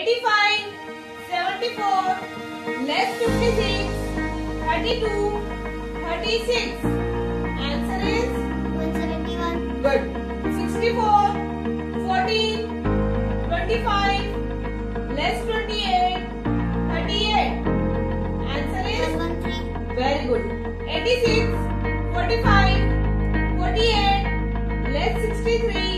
85, 74, less 56, 32, 36. Answer is 171. Good. 64, 14, 25, less 28, 38. Answer is 113. Very good. 86, 45, 48, less 63.